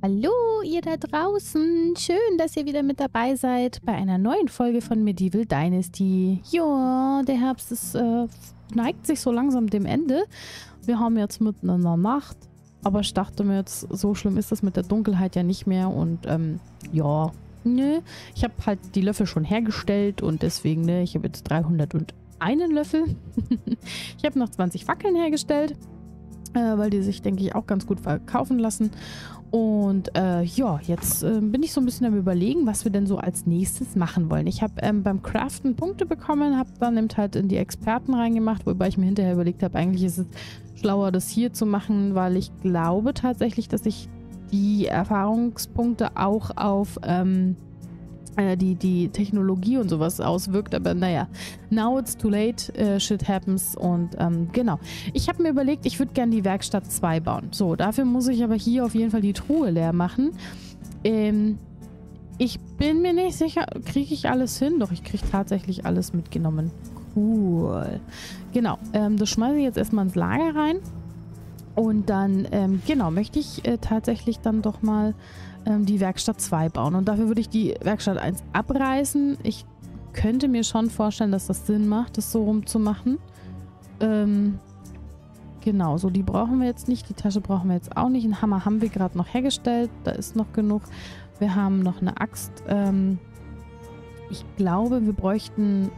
Hallo ihr da draußen, schön, dass ihr wieder mit dabei seid bei einer neuen Folge von Medieval Dynasty. Ja, der Herbst ist, neigt sich so langsam dem Ende. Wir haben jetzt mitten in der Nacht, aber ich dachte mir jetzt, so schlimm ist das mit der Dunkelheit ja nicht mehr und ja, ne, ich habe halt die Löffel schon hergestellt und deswegen, ne, ich habe jetzt 301 Löffel. Ich habe noch 20 Fackeln hergestellt, weil die sich, denke ich, auch ganz gut verkaufen lassen. Und ja, jetzt bin ich so ein bisschen am Überlegen, was wir denn so als nächstes machen wollen. Ich habe beim Craften Punkte bekommen, habe dann eben halt in die Experten reingemacht, wobei ich mir hinterher überlegt habe, eigentlich ist es schlauer, das hier zu machen, weil ich glaube tatsächlich, dass ich die Erfahrungspunkte auch auf die Technologie und sowas auswirkt, aber naja, now it's too late, shit happens und genau. Ich habe mir überlegt, ich würde gerne die Werkstatt 2 bauen. So, dafür muss ich aber hier auf jeden Fall die Truhe leer machen. Ich bin mir nicht sicher, kriege ich alles hin? Doch, ich kriege tatsächlich alles mitgenommen. Cool. Genau, das schmeiße ich jetzt erstmal ins Lager rein und dann, genau, möchte ich tatsächlich dann doch mal die Werkstatt 2 bauen. Und dafür würde ich die Werkstatt 1 abreißen. Ich könnte mir schon vorstellen, dass das Sinn macht, das so rumzumachen. Genau, so die brauchen wir jetzt nicht. Die Tasche brauchen wir jetzt auch nicht. Einen Hammer haben wir gerade noch hergestellt. Da ist noch genug. Wir haben noch eine Axt. Ich glaube, wir bräuchten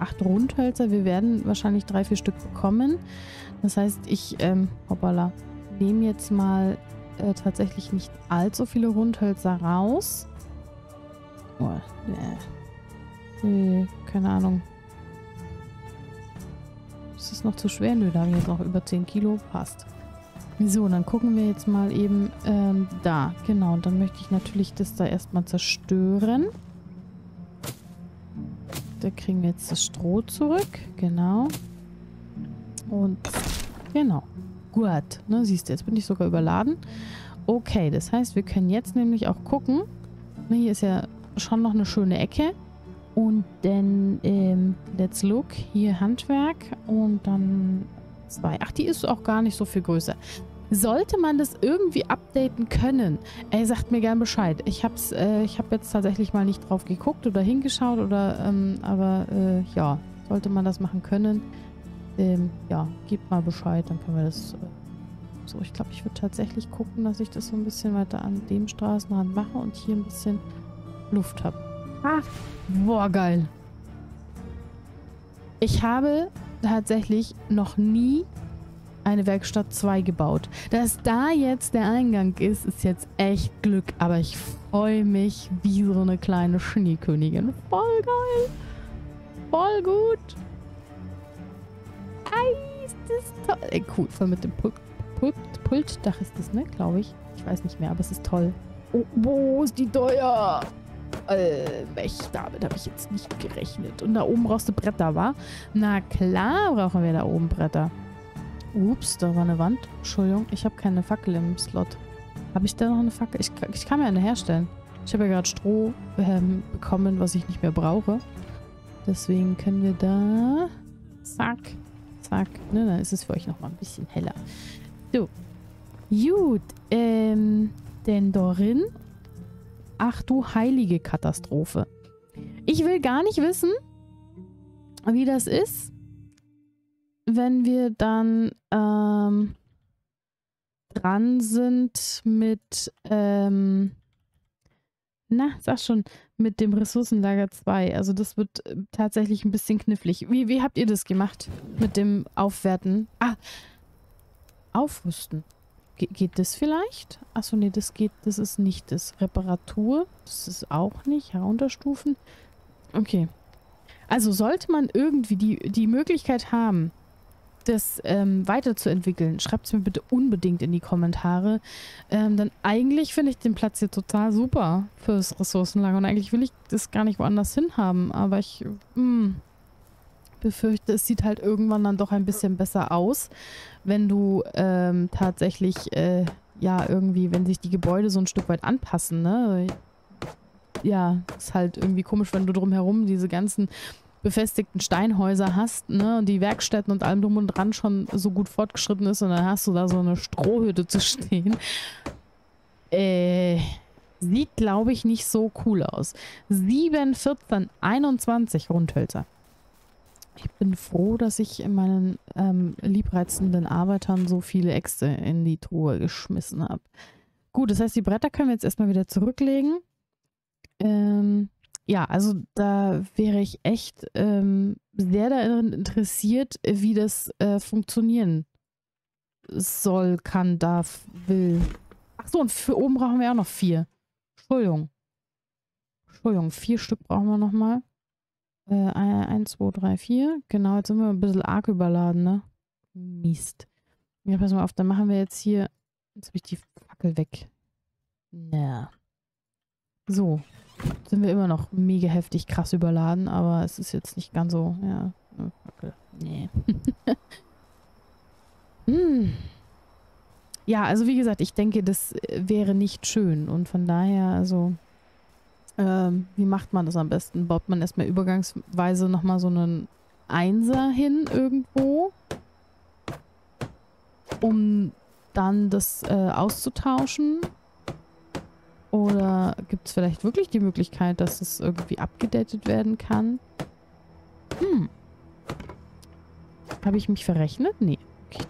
8 Rundhölzer. Wir werden wahrscheinlich 3-4 Stück bekommen. Das heißt, ich hoppala, nehme jetzt mal tatsächlich nicht allzu viele Rundhölzer raus. Oh, nee, keine Ahnung. Ist das noch zu schwer? Nö, da habe ich jetzt noch über 10 Kilo. Passt. So, dann gucken wir jetzt mal eben da. Genau, und dann möchte ich natürlich das da erstmal zerstören. Da kriegen wir jetzt das Stroh zurück. Genau. Und genau. Gut, ne, siehst du, jetzt bin ich sogar überladen. Okay, das heißt, wir können jetzt nämlich auch gucken. Ne, hier ist ja schon noch eine schöne Ecke. Und dann, let's look, hier Handwerk und dann 2. Ach, die ist auch gar nicht so viel größer. Sollte man das irgendwie updaten können? Ey, sagt mir gern Bescheid. Ich hab jetzt tatsächlich mal nicht drauf geguckt oder hingeschaut oder, aber, ja, sollte man das machen können. Ja, gebt mal Bescheid, dann können wir das so. Ich glaube, ich würde tatsächlich gucken, dass ich das so ein bisschen weiter an dem Straßenrand mache und hier ein bisschen Luft habe. Ach, boah, geil. Ich habe tatsächlich noch nie eine Werkstatt 2 gebaut. Dass da jetzt der Eingang ist jetzt echt Glück. Aber ich freue mich wie so eine kleine Schneekönigin. Voll geil. Voll gut. Ist das toll. Ey, cool, voll mit dem Pultdach ist das, ne, glaube ich. Ich weiß nicht mehr, aber es ist toll. Oh, wo ist die teuer? Damit habe ich jetzt nicht gerechnet. Und da oben brauchst du Bretter, wa? Na klar brauchen wir da oben Bretter. Ups, da war eine Wand. Entschuldigung, ich habe keine Fackel im Slot. Habe ich da noch eine Fackel? Ich kann mir eine herstellen. Ich habe ja gerade Stroh bekommen, was ich nicht mehr brauche. Deswegen können wir da... Zack. Zack, ne, dann ist es für euch nochmal ein bisschen heller. So. Gut. Denn Dorin. Ach du heilige Katastrophe. Ich will gar nicht wissen, wie das ist, wenn wir dann dran sind mit na, sag schon, mit dem Ressourcenlager 2. Also das wird tatsächlich ein bisschen knifflig. Wie habt ihr das gemacht mit dem Aufwerten? Ah, Aufrüsten. Geht das vielleicht? Achso, nee, das geht, das ist nicht das. Reparatur, das ist auch nicht. Herunterstufen. Okay. Also sollte man irgendwie die Möglichkeit haben, das weiterzuentwickeln, schreibt es mir bitte unbedingt in die Kommentare. Denn eigentlich finde ich den Platz hier total super fürs Ressourcenlager und eigentlich will ich das gar nicht woanders hin haben, aber ich befürchte, es sieht halt irgendwann dann doch ein bisschen besser aus, wenn du tatsächlich ja irgendwie, wenn sich die Gebäude so ein Stück weit anpassen, ne? Ja, ist halt irgendwie komisch, wenn du drumherum diese ganzen befestigten Steinhäuser hast, ne, und die Werkstätten und allem drum und dran schon so gut fortgeschritten ist und dann hast du da so eine Strohhütte zu stehen. Sieht, glaube ich, nicht so cool aus. 7, 14, 21 Rundhölzer. Ich bin froh, dass ich meinen liebreizenden Arbeitern so viele Äxte in die Truhe geschmissen habe. Gut, das heißt, die Bretter können wir jetzt erstmal wieder zurücklegen. Ja, also da wäre ich echt sehr daran interessiert, wie das funktionieren soll, kann, darf, will. Ach so, und für oben brauchen wir auch noch 4. Entschuldigung. 4 Stück brauchen wir nochmal. 1, 2, 3, 4. Genau, jetzt sind wir ein bisschen arg überladen, ne? Mist. Ja, pass mal auf, dann machen wir jetzt hier... Jetzt habe ich die Fackel weg. Ja. So. Sind wir immer noch mega heftig krass überladen, aber es ist jetzt nicht ganz so... Ja. Fackel. Nee. Hm. Ja, also wie gesagt, ich denke, das wäre nicht schön. Und von daher, also... wie macht man das am besten? Baut man erstmal übergangsweise nochmal so einen Einser hin irgendwo, um dann das auszutauschen? Oder gibt es vielleicht wirklich die Möglichkeit, dass es irgendwie abgedatet werden kann? Hm. Habe ich mich verrechnet? Nee. Okay,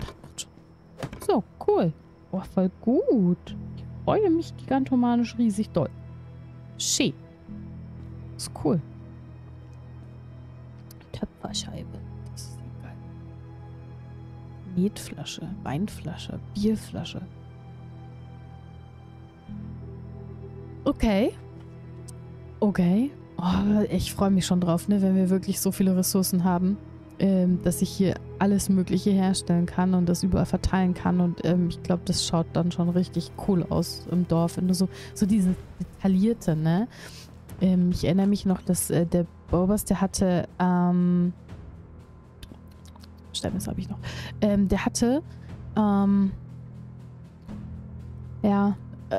so, cool. Boah, voll gut. Ich freue mich gigantomanisch riesig doll. Schön. Ist cool. Töpferscheibe. Das ist geil. Metflasche, Weinflasche, Bierflasche. Okay. Okay. Oh, ich freue mich schon drauf, ne, wenn wir wirklich so viele Ressourcen haben, dass ich hier alles Mögliche herstellen kann und das überall verteilen kann. Und ich glaube, das schaut dann schon richtig cool aus im Dorf. Wenn du so diese detaillierte, ne? Ich erinnere mich noch, dass der Boubers, der hatte, Stemmes habe ich noch. Der hatte, ja,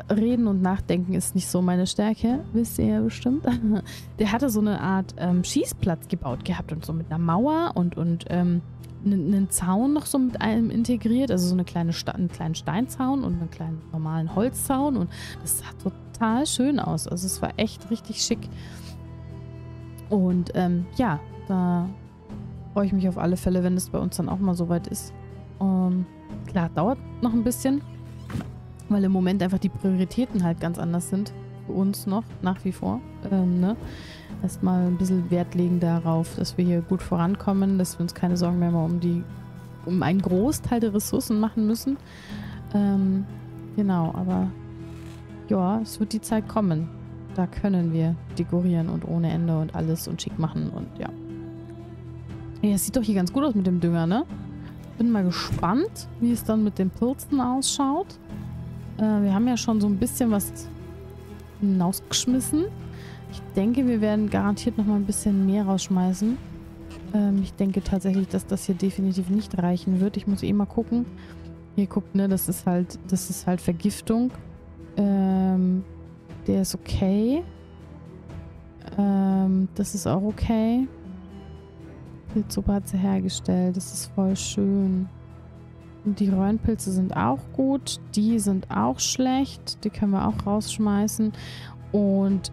Reden und Nachdenken ist nicht so meine Stärke, wisst ihr ja bestimmt. Der hatte so eine Art Schießplatz gebaut gehabt und so mit einer Mauer und einen Zaun noch so mit allem integriert, also so einen kleinen Steinzaun und einen kleinen normalen Holzzaun, und das sah total schön aus. Also es war echt richtig schick. Und ja, da freue ich mich auf alle Fälle, wenn es bei uns dann auch mal soweit ist. Klar, dauert noch ein bisschen, weil im Moment einfach die Prioritäten halt ganz anders sind. Für uns noch, nach wie vor. Ne? Erstmal ein bisschen Wert legen darauf, dass wir hier gut vorankommen, dass wir uns keine Sorgen mehr um einen Großteil der Ressourcen machen müssen. Genau, aber ja, es wird die Zeit kommen. Da können wir dekorieren und ohne Ende und alles und schick machen und ja. Ja, es sieht doch hier ganz gut aus mit dem Dünger, ne? Bin mal gespannt, wie es dann mit den Pilzen ausschaut. Wir haben ja schon so ein bisschen was hinausgeschmissen. Ich denke, wir werden garantiert noch mal ein bisschen mehr rausschmeißen. Ich denke tatsächlich, dass das hier definitiv nicht reichen wird. Ich muss eh mal gucken. Hier guckt, ne, das ist halt Vergiftung. Der ist okay. Das ist auch okay. Pilzsuppe hat sie hergestellt. Das ist voll schön. Und die Röhrenpilze sind auch gut. Die sind auch schlecht. Die können wir auch rausschmeißen. Und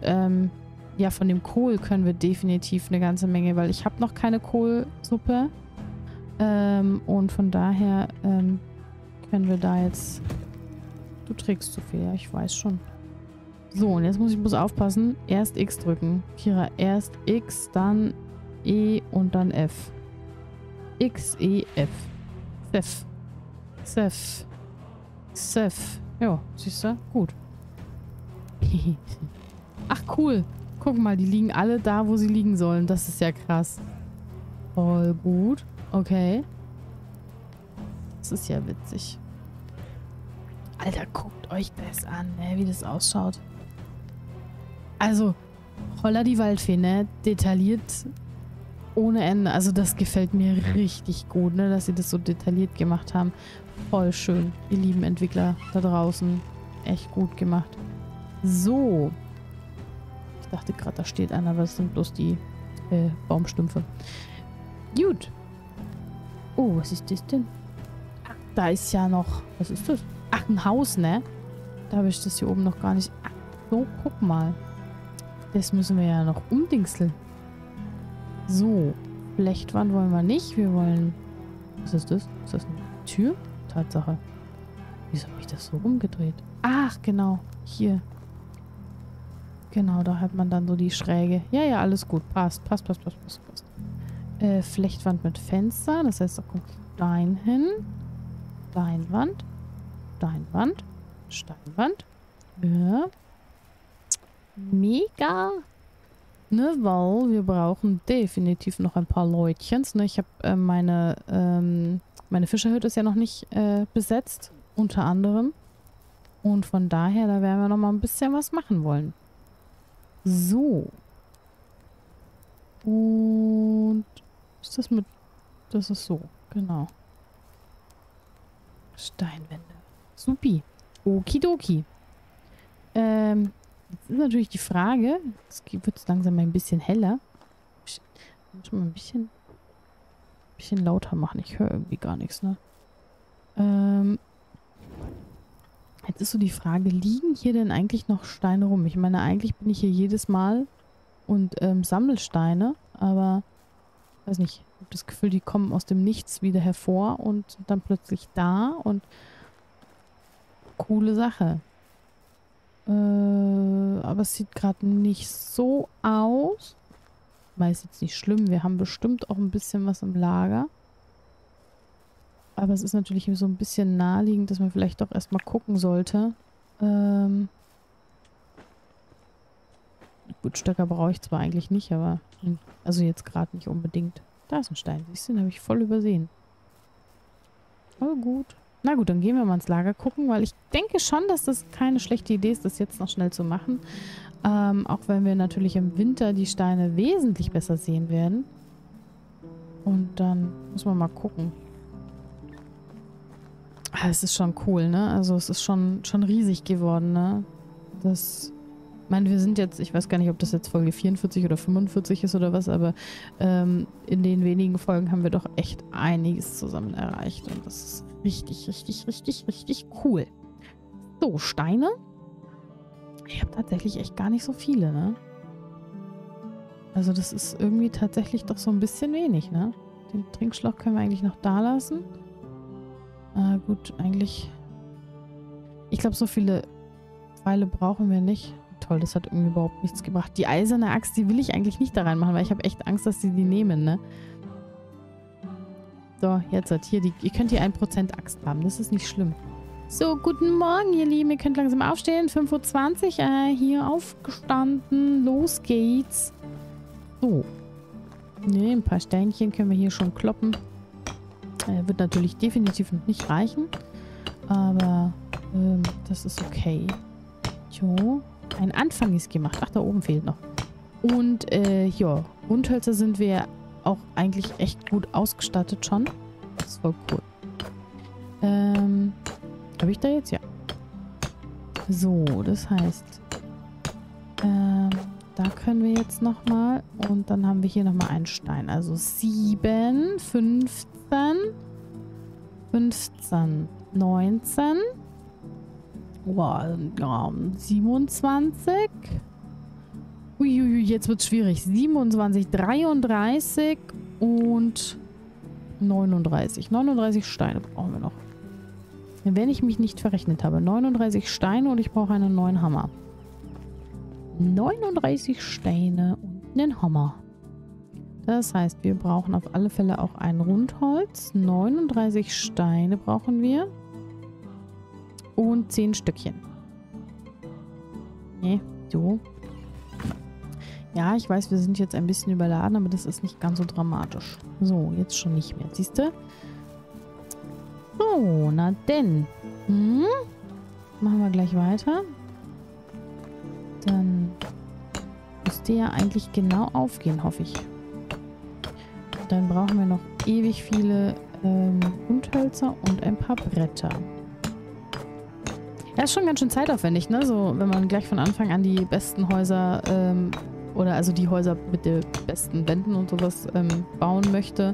ja, von dem Kohl können wir definitiv eine ganze Menge, weil ich habe noch keine Kohlsuppe. Und von daher können wir da jetzt... Du trägst zu viel, ja, ich weiß schon. So, und jetzt muss ich aufpassen. Erst X drücken. Kira, erst X, dann E und dann F. X, E, F. F. Sef. Sef. Ja, siehst du? Gut. Ach, cool. Guck mal, die liegen alle da, wo sie liegen sollen. Das ist ja krass. Voll gut. Okay. Das ist ja witzig. Alter, guckt euch das an, ne, wie das ausschaut. Also, holla die Waldfee, ne? Detailliert ohne Ende. Also, das gefällt mir richtig gut, ne? Dass sie das so detailliert gemacht haben. Voll schön, ihr lieben Entwickler da draußen. Echt gut gemacht. So. Ich dachte gerade, da steht einer, aber das sind bloß die Baumstümpfe. Gut. Oh, was ist das denn? Ach, da ist ja noch... Was ist das? Ach, ein Haus, ne? Da habe ich das hier oben noch gar nicht. Ach, so, guck mal. Das müssen wir ja noch umdingseln. So, Flechtwand wollen wir nicht. Wir wollen... Was ist das? Ist das eine Tür? Tatsache. Wieso habe ich das so rumgedreht? Ach, genau. Hier. Genau, da hat man dann so die Schräge. Ja, ja, alles gut. Passt, passt, passt, passt, passt, passt. Flechtwand mit Fenster. Das heißt, da kommt Stein hin. Steinwand. Steinwand. Steinwand. Ja. Mega. Ne, weil wir brauchen definitiv noch ein paar Leutchens. Ne? Ich habe meine Fischerhütte ist ja noch nicht besetzt, unter anderem. Und von daher, da werden wir noch mal ein bisschen was machen wollen. So. Und ist das mit... Das ist so, genau. Steinwände. Supi. Okidoki. Jetzt ist natürlich die Frage, es wird langsam ein bisschen heller. Ich muss mal ein bisschen lauter machen. Ich höre irgendwie gar nichts, ne? Jetzt ist so die Frage, liegen hier denn eigentlich noch Steine rum? Ich meine, eigentlich bin ich hier jedes Mal und sammle Steine, aber ich weiß nicht, ich habe das Gefühl, die kommen aus dem Nichts wieder hervor und sind dann plötzlich da und coole Sache. Aber es sieht gerade nicht so aus. Weiß jetzt nicht schlimm. Wir haben bestimmt auch ein bisschen was im Lager. Aber es ist natürlich so ein bisschen naheliegend, dass man vielleicht doch erstmal gucken sollte. Gut, Stöcker brauche ich zwar eigentlich nicht, aber... Also jetzt gerade nicht unbedingt. Da ist ein Stein. Siehst du, den habe ich voll übersehen. Oh, gut. Na gut, dann gehen wir mal ins Lager gucken, weil ich denke schon, dass das keine schlechte Idee ist, das jetzt noch schnell zu machen. Auch wenn wir natürlich im Winter die Steine wesentlich besser sehen werden. Und dann müssen wir mal gucken. Ah, es ist schon cool, ne? Also es ist schon riesig geworden, ne? Das... Ich meine, wir sind jetzt, ich weiß gar nicht, ob das jetzt Folge 44 oder 45 ist oder was, aber in den wenigen Folgen haben wir doch echt einiges zusammen erreicht. Und das ist richtig, richtig, richtig, richtig cool. So, Steine. Ich habe tatsächlich echt gar nicht so viele, ne? Also das ist irgendwie tatsächlich doch so ein bisschen wenig, ne? Den Trinkschlauch können wir eigentlich noch da lassen. Na gut, eigentlich... Ich glaube, so viele Pfeile brauchen wir nicht. Toll, das hat irgendwie überhaupt nichts gebracht. Die eiserne Axt, die will ich eigentlich nicht da reinmachen, weil ich habe echt Angst, dass sie die nehmen, ne? So, jetzt hat hier die... Ihr könnt hier 1% Axt haben, das ist nicht schlimm. So, guten Morgen, ihr Lieben. Ihr könnt langsam aufstehen. 5:20 Uhr hier aufgestanden. Los geht's. So. Ne, ein paar Steinchen können wir hier schon kloppen. Wird natürlich definitiv nicht reichen. Aber das ist okay. Jo. Ein Anfang ist gemacht. Ach, da oben fehlt noch. Und, ja, Rundhölzer sind wir auch eigentlich echt gut ausgestattet schon. Das ist voll cool. Habe ich da jetzt? Ja. So, das heißt, da können wir jetzt nochmal und dann haben wir hier nochmal einen Stein. Also 7, 15, 15, 19... Wow, 27. Uiuiui, jetzt wird's schwierig. 27, 33 und 39. 39 Steine brauchen wir noch. Wenn ich mich nicht verrechnet habe. 39 Steine und ich brauche einen neuen Hammer. 39 Steine und einen Hammer. Das heißt, wir brauchen auf alle Fälle auch ein Rundholz. 39 Steine brauchen wir. Und 10 Stückchen. Ne, so. Ja, ich weiß, wir sind jetzt ein bisschen überladen, aber das ist nicht ganz so dramatisch. So, jetzt schon nicht mehr. Siehst du? So, na denn. Hm? Machen wir gleich weiter. Dann müsste ja eigentlich genau aufgehen, hoffe ich. Dann brauchen wir noch ewig viele Rundhölzer und ein paar Bretter. Ja, ist schon ganz schön zeitaufwendig, ne? So, wenn man gleich von Anfang an die besten Häuser oder also die Häuser mit den besten Wänden und sowas bauen möchte,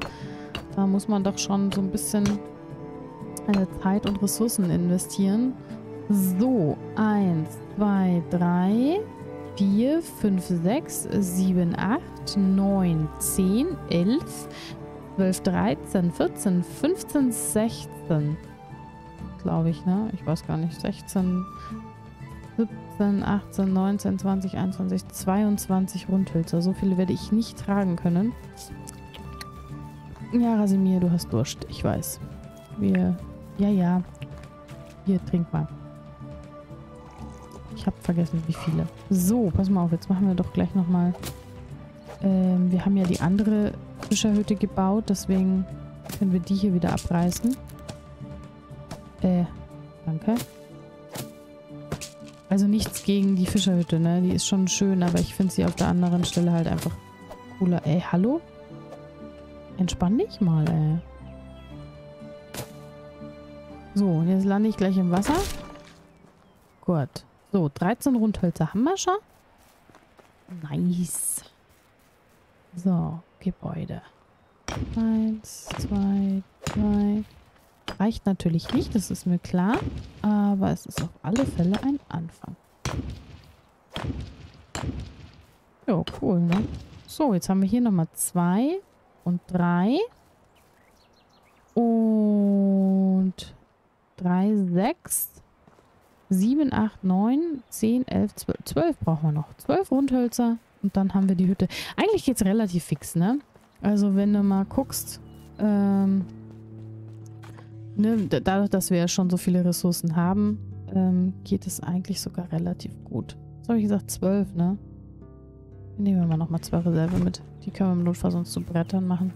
da muss man doch schon so ein bisschen Zeit und Ressourcen investieren. So, 1, 2, 3, 4, 5, 6, 7, 8, 9, 10, 11, 12, 13, 14, 15, 16. Glaube ich, ne? Ich weiß gar nicht. 16, 17, 18, 19, 20, 21, 22 Rundhölzer. So viele werde ich nicht tragen können. Ja, Rasimir, du hast Durst. Ich weiß. Ja. Hier, trink mal. Ich habe vergessen, wie viele. So, pass mal auf. Jetzt machen wir doch gleich nochmal. Wir haben ja die andere Fischerhütte gebaut. Deswegen können wir die hier wieder abreißen. Danke. Also nichts gegen die Fischerhütte, ne? Die ist schon schön, aber ich finde sie auf der anderen Stelle halt einfach cooler. Ey, hallo? Entspann dich mal, ey. So, jetzt lande ich gleich im Wasser. Gut. So, 13 Rundhölzer haben wir schon. Nice. So, Gebäude. 1, 2, 3... Reicht natürlich nicht, das ist mir klar. Aber es ist auf alle Fälle ein Anfang. Jo, cool, ne? So, jetzt haben wir hier nochmal 2 und 3. Und 3, 6, 7, 8, 9, 10, 11, 12 brauchen wir noch. 12 Rundhölzer und dann haben wir die Hütte. Eigentlich geht es relativ fix, ne? Also wenn du mal guckst, dadurch, dass wir ja schon so viele Ressourcen haben, geht es eigentlich sogar relativ gut. Jetzt habe ich gesagt 12, ne? Nehmen wir mal nochmal 2 Reserve mit. Die können wir im Notfall sonst zu Brettern machen.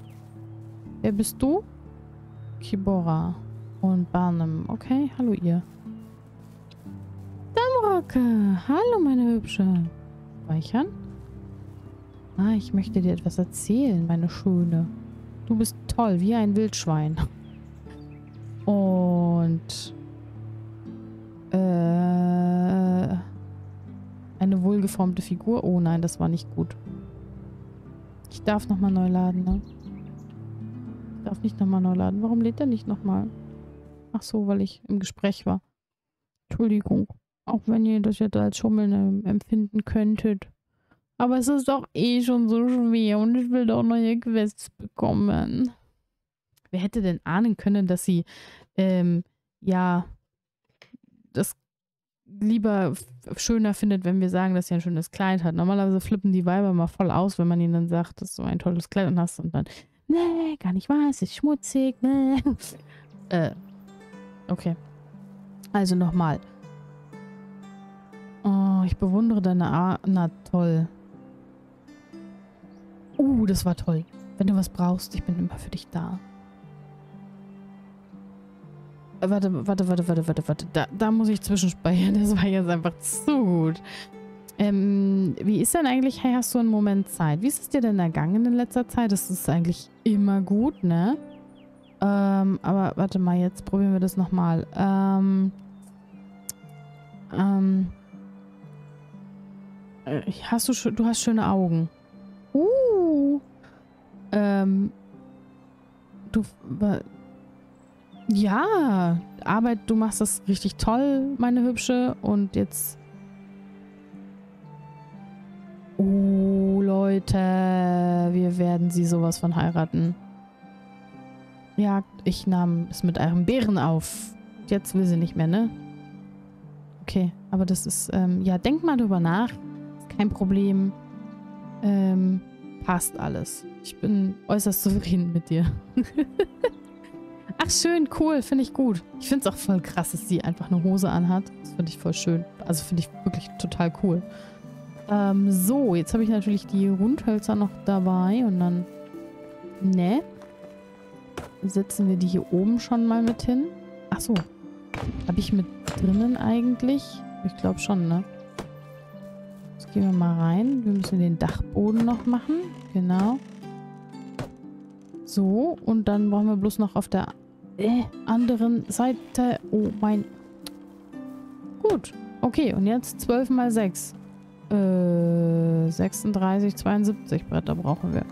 Wer bist du? Kibora und Barnum. Okay, hallo ihr. Damrocke! Hallo meine Hübsche! Speichern? Ah, ich möchte dir etwas erzählen, meine Schöne. Du bist toll, wie ein Wildschwein. Und eine wohlgeformte Figur. Oh nein, das war nicht gut. Ich darf nochmal neu laden, ne? Ich darf nicht nochmal neu laden. Warum lädt er nicht nochmal? Ach so, weil ich im Gespräch war. Entschuldigung. Auch wenn ihr das jetzt als Schummeln empfinden könntet. Aber es ist doch eh schon so schwer und ich will doch neue Quests bekommen. Wer hätte denn ahnen können, dass sie das lieber schöner findet, wenn wir sagen, dass sie ein schönes Kleid hat. Normalerweise flippen die Weiber mal voll aus, wenn man ihnen dann sagt, dass du so ein tolles Kleid und hast und dann, nee, gar nicht wahr, es ist schmutzig, nee. Okay. Also nochmal. Oh, ich bewundere deine Na toll. Das war toll. Wenn du was brauchst, ich bin immer für dich da. Warte. Da muss ich zwischenspeichern. Das war jetzt einfach zu gut. Wie ist denn eigentlich, hey, hast du einen Moment Zeit? Wie ist es dir denn ergangen in letzter Zeit? Das ist eigentlich immer gut, ne? Aber warte mal, jetzt probieren wir das nochmal. Du hast schöne Augen. Ja, Arbeit, du machst das richtig toll, meine Hübsche. Und jetzt... Oh, Leute, wir werden sie sowas von heiraten. Ja, ich nahm es mit einem Bären auf. Jetzt will sie nicht mehr, ne? Okay, aber das ist... ja, denk mal drüber nach. Ist kein Problem. Passt alles. Ich bin äußerst zufrieden mit dir. Ach schön, cool, finde ich gut. Ich finde es auch voll krass, dass sie einfach eine Hose anhat. Das finde ich voll schön. Also finde ich wirklich total cool. So, jetzt habe ich natürlich die Rundhölzer noch dabei und dann setzen wir die hier oben schon mal mit hin. Ach so. Habe ich mit drinnen eigentlich? Ich glaube schon, ne? Gehen wir mal rein. Wir müssen den Dachboden noch machen. Genau. So. Und dann brauchen wir bloß noch auf der anderen Seite. Oh mein. Gut. Okay. Und jetzt 12 mal 6. 36, 72 Bretter brauchen wir.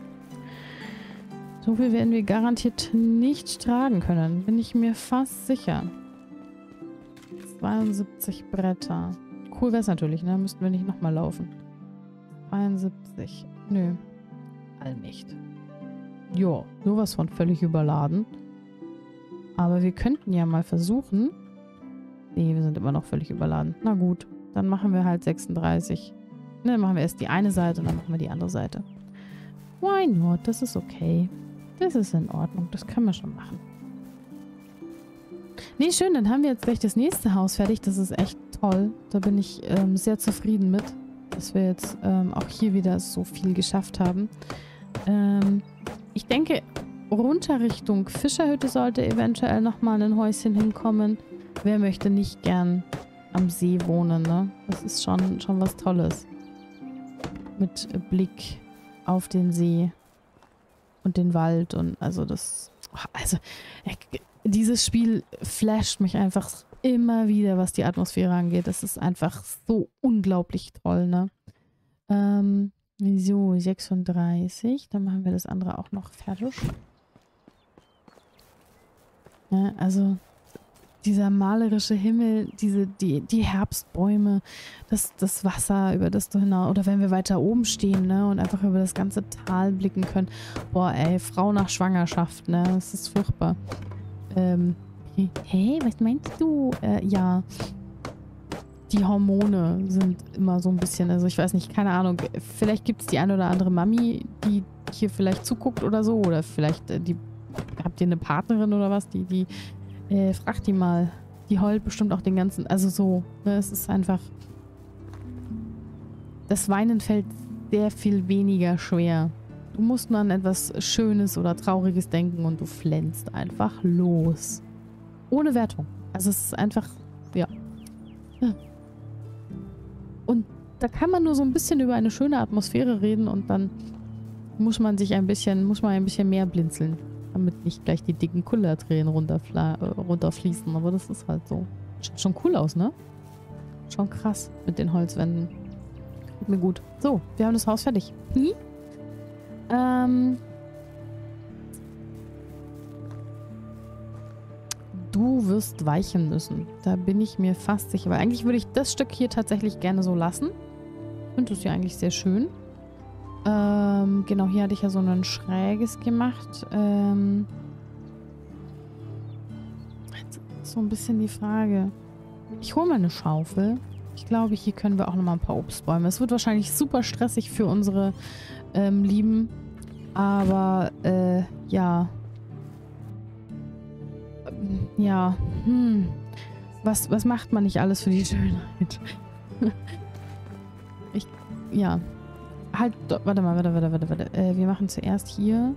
So viel werden wir garantiert nicht tragen können. Bin ich mir fast sicher. 72 Bretter. Cool wäre es natürlich, ne? Müssten wir nicht nochmal laufen. 71. Nö. All nicht. Jo, sowas von völlig überladen. Aber wir könnten ja mal versuchen... Nee, wir sind immer noch völlig überladen. Na gut, dann machen wir halt 36. Ne, dann machen wir erst die eine Seite und dann machen wir die andere Seite. Why not? Das ist okay. Das ist in Ordnung. Das können wir schon machen. Nee, schön. Dann haben wir jetzt gleich das nächste Haus fertig. Das ist echt toll. Da bin ich sehr zufrieden mit, dass wir jetzt auch hier wieder so viel geschafft haben. Ich denke, runter Richtung Fischerhütte sollte eventuell nochmal ein Häuschen hinkommen. Wer möchte nicht gern am See wohnen, ne? Das ist schon was Tolles. Mit Blick auf den See und den Wald und also das... Also, dieses Spiel flasht mich einfach immer wieder, was die Atmosphäre angeht. Das ist einfach so unglaublich toll, ne? So, 36. Dann machen wir das andere auch noch fertig. Ja, also... Dieser malerische Himmel, die Herbstbäume, das Wasser, über das du hinaus... Oder wenn wir weiter oben stehen, ne? Und einfach über das ganze Tal blicken können. Boah, ey, Frau nach Schwangerschaft, ne? Das ist furchtbar. Hey, was meinst du? Ja. Die Hormone sind immer so ein bisschen... Also ich weiß nicht, keine Ahnung. Vielleicht gibt es die eine oder andere Mami, die hier vielleicht zuguckt oder so. Oder vielleicht habt ihr eine Partnerin oder was, die frag die mal. Die heult bestimmt auch den ganzen... Also so. Ne, es ist einfach... Das Weinen fällt sehr viel weniger schwer. Du musst nur an etwas Schönes oder Trauriges denken und du flänzt einfach los. Ohne Wertung. Also es ist einfach... Ja. Und da kann man nur so ein bisschen über eine schöne Atmosphäre reden und dann muss man ein bisschen mehr blinzeln. Damit nicht gleich die dicken Kullertränen runterfließen. Aber das ist halt so. Schaut schon cool aus, ne? Schon krass mit den Holzwänden. Tut mir gut. So, wir haben das Haus fertig. Hm? Du wirst weichen müssen. Da bin ich mir fast sicher. Weil eigentlich würde ich das Stück hier tatsächlich gerne so lassen. Ich finde das ja eigentlich sehr schön. Genau, hier hatte ich ja so ein schräges gemacht. Jetzt ist so ein bisschen die Frage. Ich hole mal eine Schaufel. Ich glaube, hier können wir auch nochmal ein paar Obstbäume. Es wird wahrscheinlich super stressig für unsere Lieben. Aber, ja. Ja. Hm. Was macht man nicht alles für die Schönheit? Ja. Halt, warte mal, warte. Wir machen zuerst hier.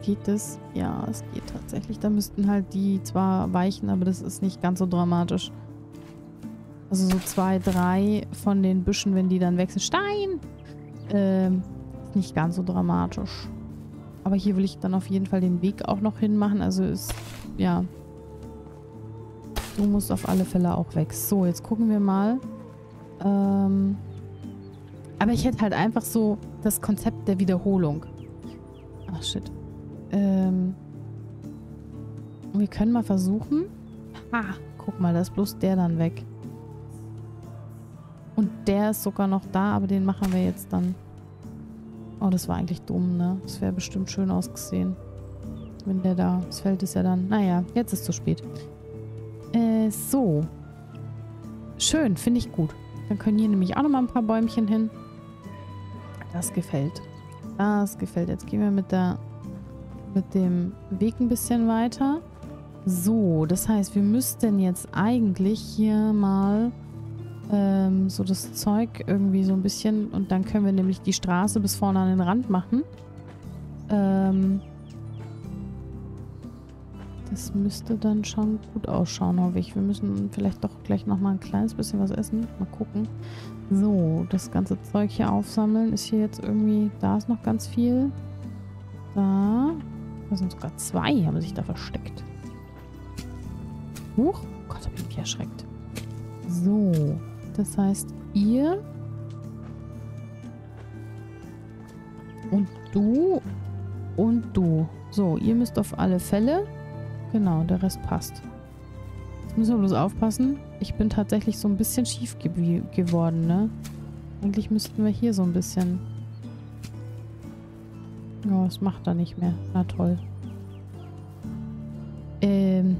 Geht das? Ja, es geht tatsächlich. Da müssten halt die zwar weichen, aber das ist nicht ganz so dramatisch. Also so 2, 3 von den Büschen, wenn die dann wechseln. Stein! Ist nicht ganz so dramatisch. Aber hier will ich dann auf jeden Fall den Weg auch noch hinmachen. Also ist, ja. Du musst auf alle Fälle auch weg. So, jetzt gucken wir mal. Aber ich hätte halt einfach so das Konzept der Wiederholung. Ach, shit. Wir können mal versuchen. Ah, guck mal, da ist bloß der dann weg. Und der ist sogar noch da, aber den machen wir jetzt dann. Oh, das war eigentlich dumm, ne? Das wäre bestimmt schön ausgesehen. Wenn der da... Das Feld ist ja dann... Naja, jetzt ist es zu spät. So. Schön, finde ich gut. Dann können hier nämlich auch nochmal ein paar Bäumchen hin. Das gefällt. Das gefällt. Jetzt gehen wir mit dem Weg ein bisschen weiter. So, das heißt, wir müssten jetzt eigentlich hier mal so das Zeug irgendwie so ein bisschen und dann können wir nämlich die Straße bis vorne an den Rand machen. Das müsste dann schon gut ausschauen, hoffe ich. Wir müssen vielleicht doch gleich nochmal ein kleines bisschen was essen. Mal gucken. So, das ganze Zeug hier aufsammeln. Ist hier jetzt irgendwie... Da ist noch ganz viel. Da. Da sind sogar 2, haben sich da versteckt. Huch. Gott, hab ich mich erschreckt. So. Das heißt, ihr... Und du. Und du. So, ihr müsst auf alle Fälle... Genau, der Rest passt. Jetzt müssen wir bloß aufpassen. Ich bin tatsächlich so ein bisschen schief geworden, ne? Eigentlich müssten wir hier so ein bisschen... Oh, das macht er nicht mehr. Na toll.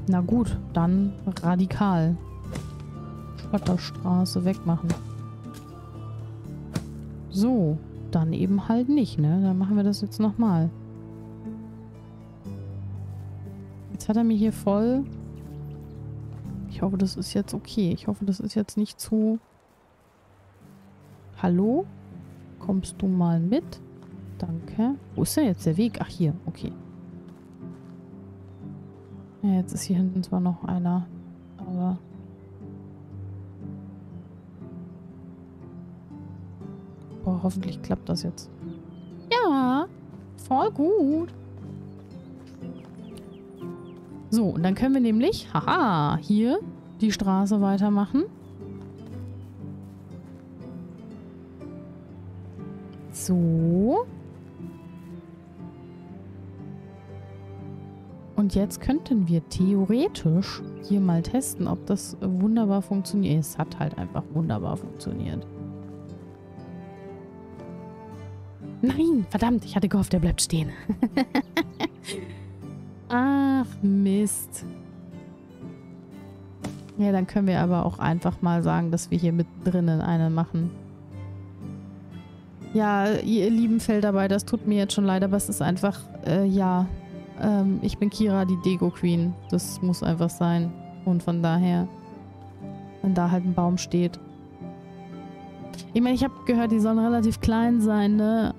Na gut, dann radikal. Schotterstraße wegmachen. So, dann eben halt nicht, ne? Dann machen wir das jetzt nochmal. Jetzt hat er mir hier voll... Ich hoffe, das ist jetzt okay. Ich hoffe, das ist jetzt nicht zu... Hallo? Kommst du mal mit? Danke. Wo ist denn jetzt der Weg? Ach, hier. Okay. Ja, jetzt ist hier hinten zwar noch einer, aber... Boah, hoffentlich klappt das jetzt. Ja, voll gut. So, und dann können wir nämlich, haha, hier die Straße weitermachen. So. Und jetzt könnten wir theoretisch hier mal testen, ob das wunderbar funktioniert. Es hat halt einfach wunderbar funktioniert. Nein, verdammt, ich hatte gehofft, er bleibt stehen. Ach, Mist. Ja, dann können wir aber auch einfach mal sagen, dass wir hier mit drinnen eine machen. Ja, ihr lieben Feldarbeit, das tut mir jetzt schon leid, aber es ist einfach, ja... ich bin Kira, die Deko-Queen. Das muss einfach sein. Und von daher, wenn da halt ein Baum steht. Ich meine, ich habe gehört, die sollen relativ klein sein, ne?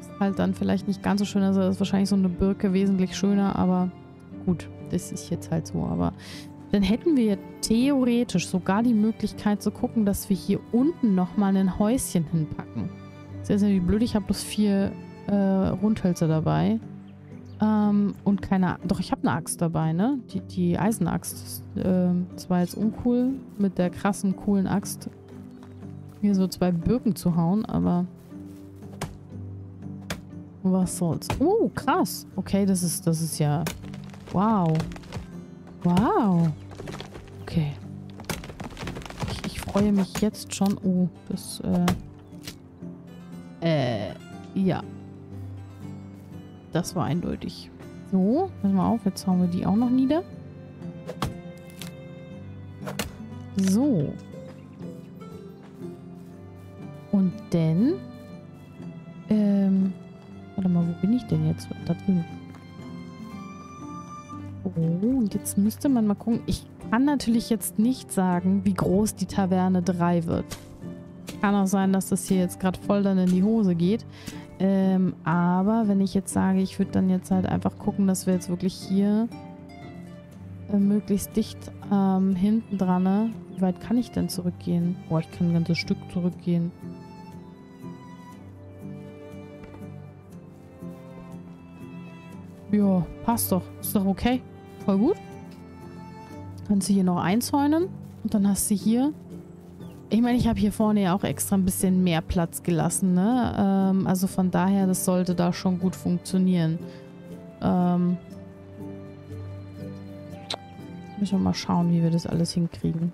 Ist halt dann vielleicht nicht ganz so schön. Also ist wahrscheinlich so eine Birke wesentlich schöner, aber gut, das ist jetzt halt so. Aber dann hätten wir theoretisch sogar die Möglichkeit zu gucken, dass wir hier unten nochmal ein Häuschen hinpacken. Das ist natürlich blöd, ich habe bloß 4 Rundhölzer dabei. Und keine... Doch, ich habe eine Axt dabei, ne? Die Eisenaxt. Das war jetzt uncool, mit der krassen, coolen Axt hier so 2 Birken zu hauen, aber... Was soll's? Oh, krass! Okay, das ist ja... Wow! Wow! Okay. Ich freue mich jetzt schon... Oh, das... Ja. Das war eindeutig. So, pass mal auf, jetzt hauen wir die auch noch nieder. So. Und dann... Warte mal, wo bin ich denn jetzt? Da drüben. Oh, und jetzt müsste man mal gucken. Ich kann natürlich jetzt nicht sagen, wie groß die Taverne 3 wird. Kann auch sein, dass das hier jetzt gerade voll dann in die Hose geht. Aber wenn ich jetzt sage, ich würde dann jetzt halt einfach gucken, dass wir jetzt wirklich hier möglichst dicht hinten dran, ne? Wie weit kann ich denn zurückgehen? Boah, ich kann ein ganzes Stück zurückgehen. Ja, passt doch. Ist doch okay. Voll gut. Kannst du hier noch einzäunen und dann hast du hier... Ich meine, ich habe hier vorne ja auch extra ein bisschen mehr Platz gelassen, ne? Also von daher, das sollte da schon gut funktionieren. Müssen wir mal schauen, wie wir das alles hinkriegen.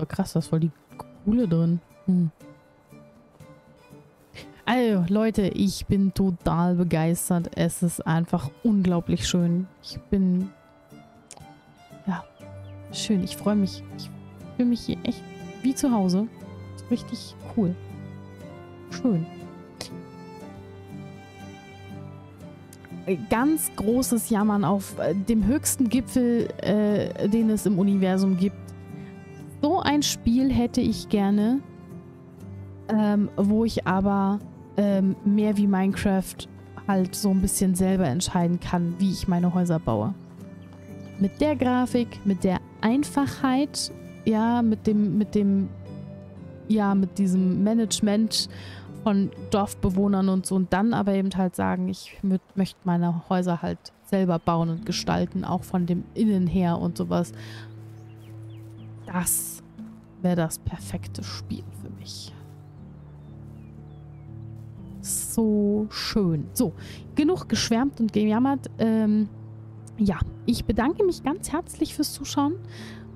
Oh, krass, da ist voll die Kohle drin. Hm. Also, Leute, ich bin total begeistert. Es ist einfach unglaublich schön. Ich bin... Ja... Schön, ich freue mich. Ich fühle mich hier echt wie zu Hause. Richtig cool. Schön. Ganz großes Jammern auf dem höchsten Gipfel, den es im Universum gibt. So ein Spiel hätte ich gerne, wo ich aber mehr wie Minecraft halt so ein bisschen selber entscheiden kann, wie ich meine Häuser baue. Mit der Grafik, mit der Einfachheit, ja, mit diesem Management von Dorfbewohnern und so, und dann aber eben halt sagen, ich möchte meine Häuser halt selber bauen und gestalten, auch von dem Innen her und sowas. Das wäre das perfekte Spiel für mich. So schön. So, genug geschwärmt und gejammert. Ja. Ich bedanke mich ganz herzlich fürs Zuschauen.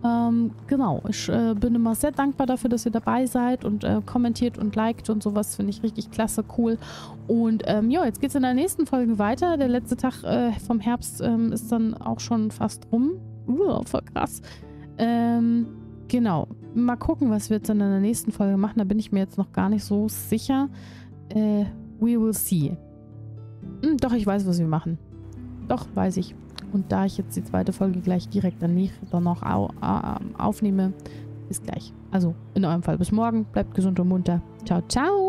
Genau, ich bin immer sehr dankbar dafür, dass ihr dabei seid und kommentiert und liked und sowas, finde ich richtig klasse, cool. Und ja, jetzt geht es in der nächsten Folge weiter. Der letzte Tag vom Herbst ist dann auch schon fast rum. Voll krass. Genau, mal gucken, was wir jetzt dann in der nächsten Folge machen. Da bin ich mir jetzt noch gar nicht so sicher. We will see. Doch, ich weiß, was wir machen. Doch, weiß ich. Und da ich jetzt die zweite Folge gleich direkt danach aufnehme, bis gleich. Also in eurem Fall bis morgen. Bleibt gesund und munter. Ciao, ciao.